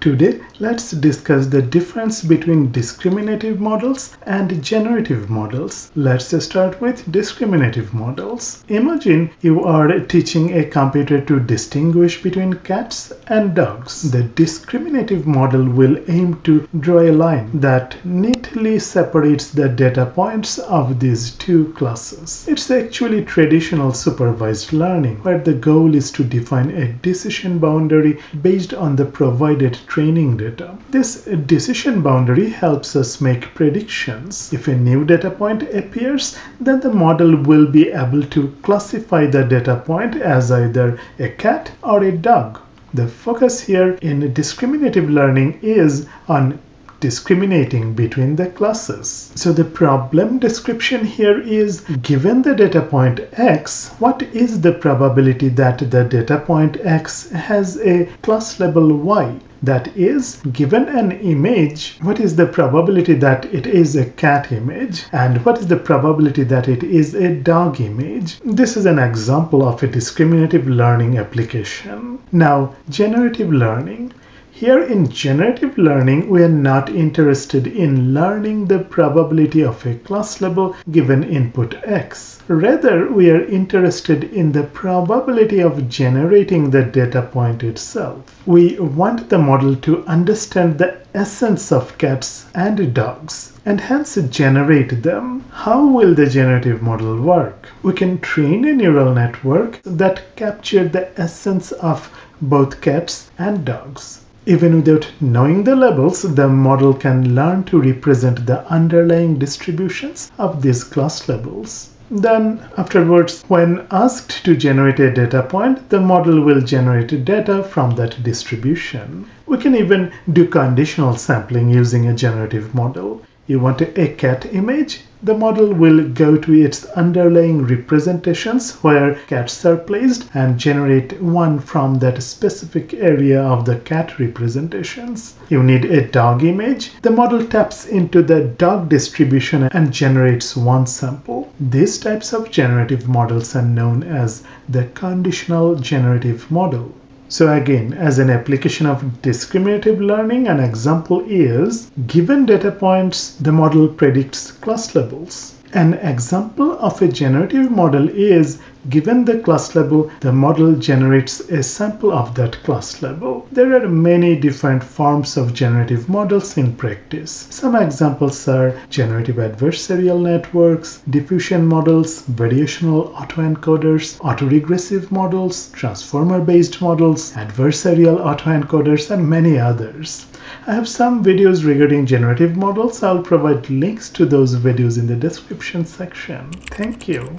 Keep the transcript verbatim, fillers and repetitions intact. Today, let's discuss the difference between discriminative models and generative models. Let's start with discriminative models. Imagine you are teaching a computer to distinguish between cats and dogs. The discriminative model will aim to draw a line that neatly separates the data points of these two classes. It's actually traditional supervised learning, where the goal is to define a decision boundary based on the provided training data. This decision boundary helps us make predictions. If a new data point appears, then the model will be able to classify the data point as either a cat or a dog. The focus here in discriminative learning is on discriminating between the classes. So the problem description here is, given the data point X, what is the probability that the data point X has a class level Y? That is, given an image, what is the probability that it is a cat image, and what is the probability that it is a dog image? This is an example of a discriminative learning application. Now, generative learning. Here in generative learning, we are not interested in learning the probability of a class level given input X. Rather, we are interested in the probability of generating the data point itself. We want the model to understand the essence of cats and dogs and hence generate them. How will the generative model work? We can train a neural network that captures the essence of both cats and dogs. Even without knowing the labels, the model can learn to represent the underlying distributions of these class labels. Then, afterwards, when asked to generate a data point, the model will generate data from that distribution. We can even do conditional sampling using a generative model. You want a cat image? The model will go to its underlying representations where cats are placed and generate one from that specific area of the cat representations. You need a dog image. The model taps into the dog distribution and generates one sample. These types of generative models are known as the conditional generative model. So again, as an application of discriminative learning, an example is, given data points, the model predicts class levels. An example of a generative model is, given the class level, the model generates a sample of that class level. There are many different forms of generative models in practice. Some examples are generative adversarial networks, diffusion models, variational autoencoders, autoregressive models, transformer-based models, adversarial autoencoders, and many others. I have some videos regarding generative models. I'll provide links to those videos in the description section. Thank you.